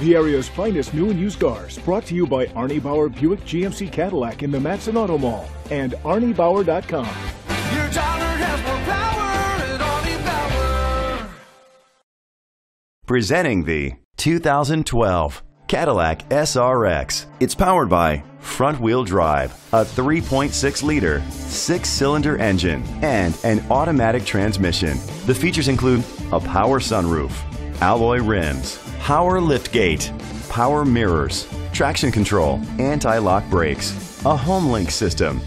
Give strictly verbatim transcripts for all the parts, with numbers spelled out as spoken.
The area's finest new and used cars, brought to you by Arnie Bauer Buick G M C Cadillac in the Matson Auto Mall and Arnie Bauer dot com. Your daughter has more power at Arnie Bauer. Presenting the two thousand twelve Cadillac S R X. It's powered by front-wheel drive, a three point six liter, six-cylinder engine, and an automatic transmission. The features include a power sunroof, alloy rims, power liftgate, power mirrors, traction control, anti-lock brakes, a HomeLink system.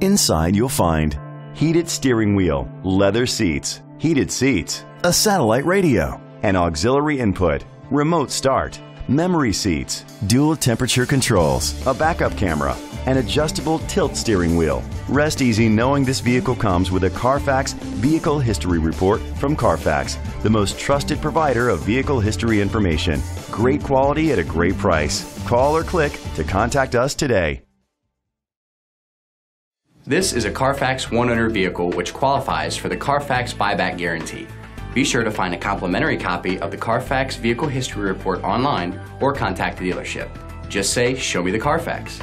Inside you'll find heated steering wheel, leather seats, heated seats, a satellite radio, an auxiliary input, remote start, memory seats, dual temperature controls, a backup camera, an adjustable tilt steering wheel. Rest easy knowing this vehicle comes with a Carfax Vehicle History Report from Carfax, the most trusted provider of vehicle history information. Great quality at a great price. Call or click to contact us today. This is a Carfax one owner vehicle which qualifies for the Carfax Buyback Guarantee. Be sure to find a complimentary copy of the Carfax Vehicle History Report online or contact the dealership. Just say, "Show me the Carfax."